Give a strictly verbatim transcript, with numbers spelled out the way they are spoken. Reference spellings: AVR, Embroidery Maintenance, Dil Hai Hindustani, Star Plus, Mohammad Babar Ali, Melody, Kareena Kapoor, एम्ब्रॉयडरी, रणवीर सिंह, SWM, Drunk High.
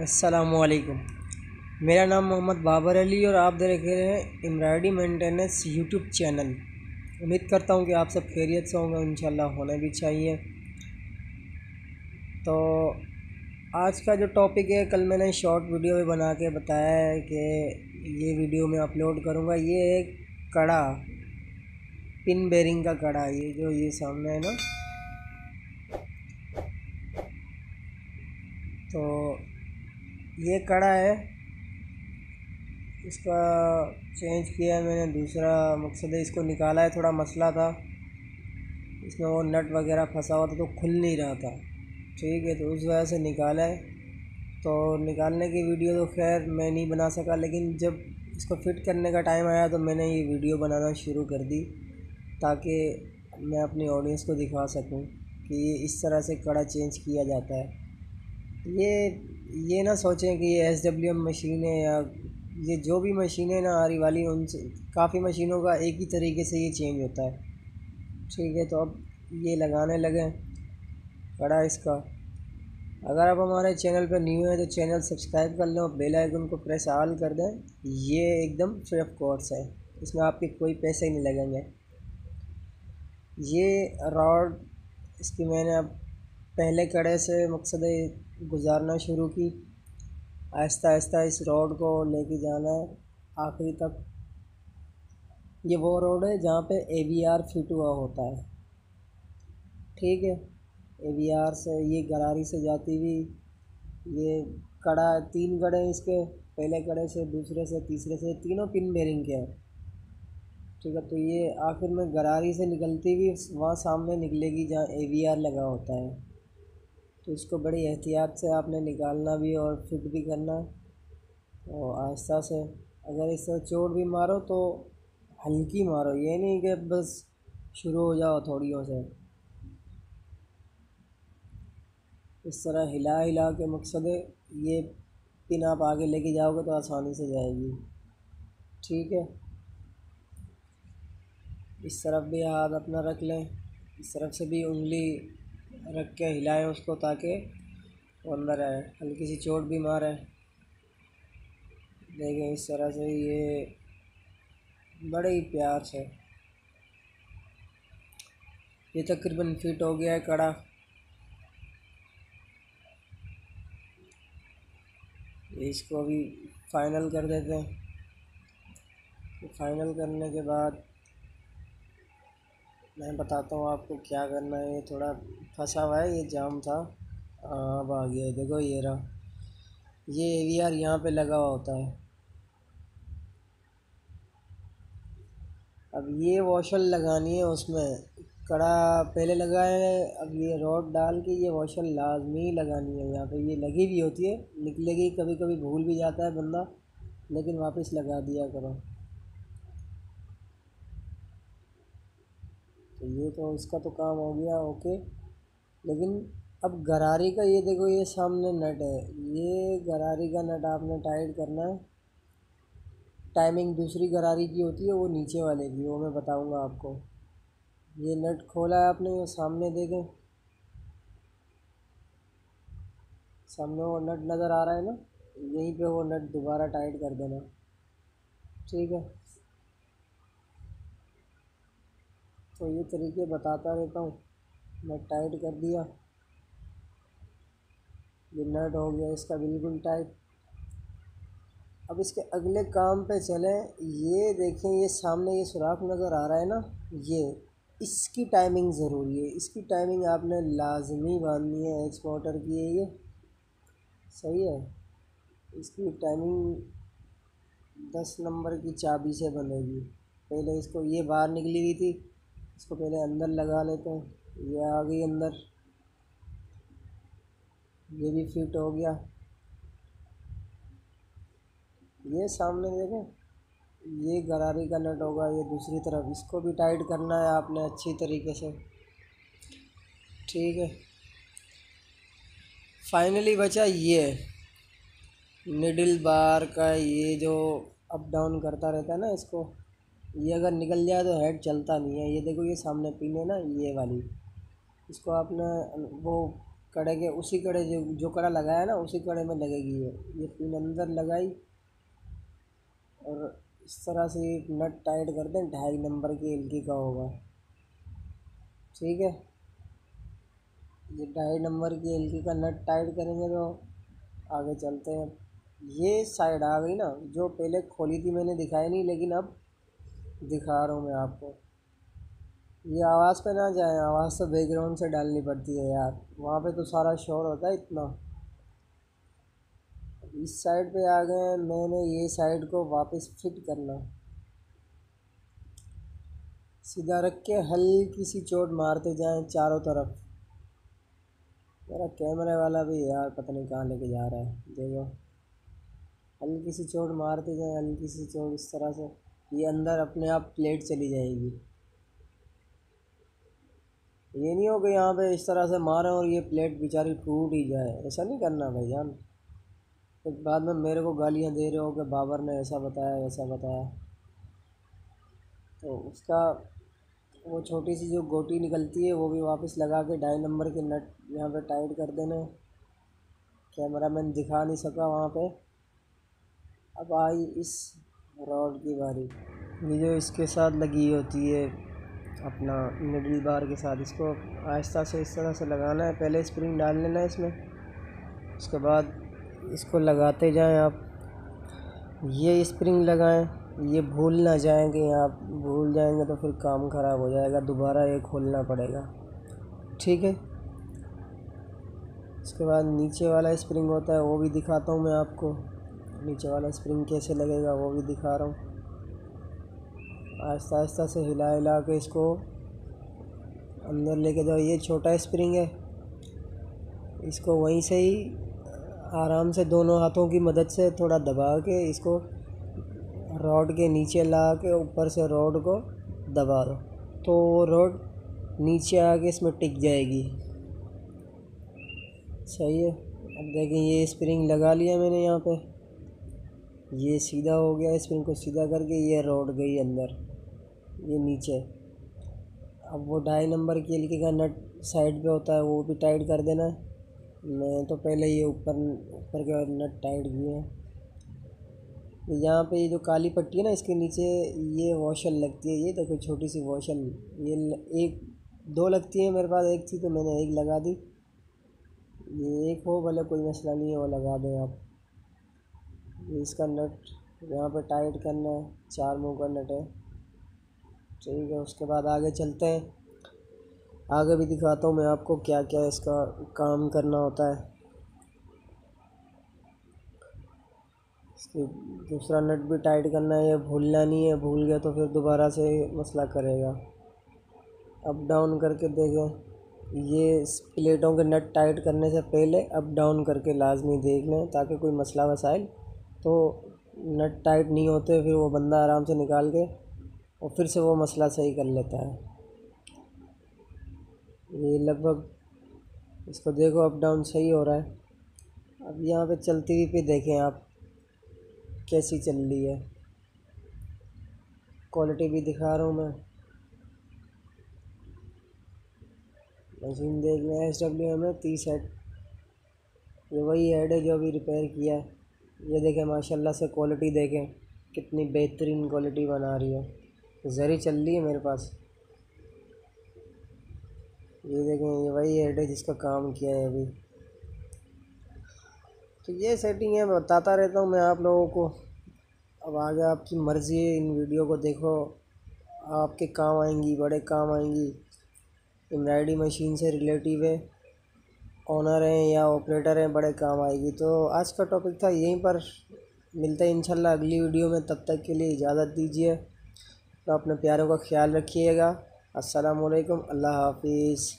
अस्सलामुअलैकुम, मेरा नाम मोहम्मद बाबर अली और आप देख रहे हैं एम्ब्रॉयडरी मेंटेनेंस यूट्यूब चैनल। उम्मीद करता हूं कि आप सब खैरियत से होंगे, इंशाल्लाह होना भी चाहिए। तो आज का जो टॉपिक है, कल मैंने शॉर्ट वीडियो भी बना के बताया है कि ये वीडियो मैं अपलोड करूँगा। ये एक कड़ा, पिन बेरिंग का कड़ा, ये जो ये सामने है ना, तो ये कड़ा है, इसका चेंज किया है मैंने, दूसरा मकसद है। इसको निकाला है, थोड़ा मसला था, इसमें वो नट वगैरह फंसा हुआ था तो खुल नहीं रहा था, ठीक है, तो उस वजह से निकाला है। तो निकालने की वीडियो तो खैर मैं नहीं बना सका, लेकिन जब इसको फिट करने का टाइम आया तो मैंने ये वीडियो बनाना शुरू कर दी ताकि मैं अपनी ऑडियंस को दिखा सकूँ कि ये इस तरह से कड़ा चेंज किया जाता है। ये ये ना सोचें कि ये एस डब्ल्यू एम मशीन है या ये जो भी मशीनें ना आ रही वाली, उनसे काफ़ी मशीनों का एक ही तरीके से ये चेंज होता है, ठीक है। तो अब ये लगाने लगे कड़ा इसका। अगर आप हमारे चैनल पर न्यू हैं तो चैनल सब्सक्राइब कर लें और बेल आइकन को प्रेस ऑल कर दें। ये एकदम फ्री ऑफ कॉस्ट है, इसमें आपके कोई पैसे नहीं लगेंगे। ये रॉड इसकी मैंने अब पहले कड़े से मकसद है गुजारना शुरू की, आहिस्ता आहिस्ता इस रोड को लेके जाना है आखिरी तक। ये वो रोड है जहाँ पे ए वी आर फिट हुआ होता है, ठीक है। ए वी आर से ये गरारी से जाती हुई ये कड़ा, तीन कड़े इसके, पहले कड़े से, दूसरे से, तीसरे से, तीनों पिन बेरिंग के हैं, ठीक है। तो ये आखिर में गरारी से निकलती हुई वहाँ सामने निकलेगी जहाँ ए वी आर लगा होता है। तो इसको बड़ी एहतियात से आपने निकालना भी और फिट भी करना है, और आहिस्ता से। अगर इस तरह चोट भी मारो तो हल्की मारो, ये नहीं कि बस शुरू हो जाओ हथौड़ियों से। इस तरह हिला हिला के मकसद है, ये पिन आप आगे लेके जाओगे तो आसानी से जाएगी, ठीक है। इस तरफ भी हाथ अपना रख लें, इस तरफ से भी उंगली रख के हिलाएं उसको ताकि वो अंदर आए, हल्की सी चोट भी मारें। देखें इस तरह से, ये बड़े ही प्यार से। ये तकरीबन फिट हो गया है कड़ा। इसको भी फाइनल कर देते हैं। फाइनल करने के बाद मैं बताता हूँ आपको क्या करना है। ये थोड़ा फंसा हुआ है, ये जाम था, अब आ गया है, देखो ये रहा। ये ए वी आर यहाँ पे लगा हुआ होता है। अब ये वॉशर लगानी है, उसमें कड़ा पहले लगाया है, अब ये रॉड डाल के ये वॉशर लाजमी लगानी है। यहाँ पे ये लगी भी होती है, निकलेगी, कभी कभी भूल भी जाता है बंदा, लेकिन वापस लगा दिया करो। तो ये तो इसका तो काम हो गया, ओके। लेकिन अब गरारी का, ये देखो ये सामने नट है, ये गरारी का नट आपने टाइट करना है। टाइमिंग दूसरी गरारी की होती है, वो नीचे वाले की, वो मैं बताऊंगा आपको। ये नट खोला है आपने, ये सामने देखें, सामने वो नट नज़र आ रहा है ना, यहीं पे वो नट दोबारा टाइट कर देना, ठीक है। तो ये तरीके बताता रहता हूँ। नट टाइट कर दिया, ये नट हो गया इसका बिल्कुल टाइट। अब इसके अगले काम पे चलें। ये देखें, ये सामने ये सुराख नज़र आ रहा है ना, ये इसकी टाइमिंग ज़रूरी है, इसकी टाइमिंग आपने लाजमी बांधनी है। एच मोटर की है ये, सही है। इसकी टाइमिंग दस नंबर की चाबी से बनेगी। पहले इसको, ये बाहर निकली हुई थी, इसको पहले अंदर लगा लेते हैं। ये आ गई अंदर, ये भी फिट हो गया। ये सामने देखें, ये गरारी का नट होगा, ये दूसरी तरफ, इसको भी टाइट करना है आपने अच्छी तरीके से, ठीक है। फाइनली बचा ये निडल बार का, ये जो अप डाउन करता रहता है ना, इसको, ये अगर निकल जाए तो हेड चलता नहीं है। ये देखो ये सामने पिन है ना, ये वाली, इसको आपने वो कड़े के उसी कड़े जो जो कड़ा लगाया ना उसी कड़े में लगेगी ये ये पिन अंदर लगाई और इस तरह से नट टाइट कर दें। ढाई नंबर की एलकी का होगा, ठीक है। ये ढाई नंबर की एलकी का नट टाइट करेंगे तो आगे चलते हैं। ये साइड आ गई ना जो पहले खोली थी, मैंने दिखाई नहीं लेकिन अब दिखा रहा हूँ मैं आपको। ये आवाज़ पे ना जाए, आवाज़ तो बैकग्राउंड से डालनी पड़ती है यार, वहाँ पे तो सारा शोर होता है इतना। इस साइड पे आ गए हैं, मैंने ये साइड को वापस फिट करना। सीधा रख के हल्की सी चोट मारते जाएं चारों तरफ। मेरा कैमरे वाला भी यार पता नहीं कहाँ लेके जा रहा है, देखो। हल्की सी चोट मारते जाएं, हल्की सी चोट, इस तरह से ये अंदर अपने आप प्लेट चली जाएगी। ये नहीं हो कि यहाँ पे इस तरह से मारें और ये प्लेट बेचारी टूट ही जाए, ऐसा नहीं करना भाईजान। फिर बाद में मेरे को गालियाँ दे रहे हो कि बाबर ने ऐसा बताया वैसा बताया। तो उसका वो छोटी सी जो गोटी निकलती है वो भी वापस लगा के ढाई नंबर के नट यहाँ पे टाइट कर देना। कैमरा मैन दिखा नहीं सका वहाँ पे। अब आई इस रॉड की बारी, ये जो इसके साथ लगी होती है अपना मिडिल बार के साथ, इसको आहिस्ता से इस तरह से लगाना है। पहले स्प्रिंग डाल लेना है इसमें, उसके बाद इसको लगाते जाएं आप। ये स्प्रिंग लगाएं, ये भूल ना जाएं कि आप भूल जाएंगे तो फिर काम ख़राब हो जाएगा, दोबारा ये खोलना पड़ेगा, ठीक है। इसके बाद नीचे वाला स्प्रिंग होता है, वो भी दिखाता हूँ मैं आपको। नीचे वाला स्प्रिंग कैसे लगेगा वो भी दिखा रहा हूँ। आहिस्ता आहिस्ता से हिला हिला के इसको अंदर लेके जाओ। ये छोटा स्प्रिंग है, इसको वहीं से ही आराम से दोनों हाथों की मदद से थोड़ा दबा के इसको रॉड के नीचे ला के ऊपर से रॉड को दबा दो तो रॉड नीचे आके इसमें टिक जाएगी, सही है। अब देखें ये स्प्रिंग लगा लिया मैंने यहाँ पे, ये सीधा हो गया। स्प्रिंग को सीधा करके ये रॉड गई अंदर, ये नीचे। अब वो ढाई नंबर की एलकी का नट साइड पे होता है, वो भी टाइट कर देना है। मैं तो पहले ये ऊपर ऊपर के नट टाइट किए हैं। यहाँ पे ये जो काली पट्टी है ना इसके नीचे ये वॉशर लगती है। ये देखो छोटी सी वॉशर, ये एक दो लगती है मेरे पास, एक थी तो मैंने एक लगा दी। ये एक हो भले कोई मसला नहीं है, वो लगा दें आप। इसका नट यहाँ पे टाइट करना है, चार मुँह का नट है, ठीक है। उसके बाद आगे चलते हैं, आगे भी दिखाता हूँ मैं आपको क्या क्या इसका काम करना होता है। इसकी दूसरा नट भी टाइट करना है, ये भूलना नहीं है, भूल गया तो फिर दोबारा से मसला करेगा। अप डाउन करके देखें, ये प्लेटों के नट टाइट करने से पहले अप डाउन करके लाजमी देख लें ताकि कोई मसला वसाइल तो नट टाइट नहीं होते, फिर वो बंदा आराम से निकाल के और फिर से वो मसला सही कर लेता है। ये लगभग इसको देखो अप डाउन सही हो रहा है। अब यहाँ पे चलती हुई पे देखें आप कैसी चल रही है, क्वालिटी भी दिखा रहा हूँ मैं। मशीन देख लें, एस डब्ल्यू एम है तीस हेड, ये वही हेड है जो अभी रिपेयर किया है। ये देखें माशाल्लाह से क्वालिटी देखें कितनी बेहतरीन क्वालिटी बना रही है, ज़री चल रही है मेरे पास। ये देखें ये वही हेड है जिसका काम किया है अभी। तो ये सेटिंग है, मैं बताता रहता हूँ मैं आप लोगों को। अब आगे आपकी मर्ज़ी है, इन वीडियो को देखो, आपके काम आएंगी, बड़े काम आएंगी। एम्ब्रॉयडरी मशीन से रिलेटिव है, ऑनर हैं या ऑपरेटर हैं, बड़े काम आएगी। तो आज का टॉपिक था, यहीं पर मिलते हैं इंशाल्लाह अगली वीडियो में। तब तक के लिए इजाज़त दीजिए, तो अपने प्यारों का ख्याल रखिएगा। अस्सलाम वालेकुम, अल्लाह हाफिज़।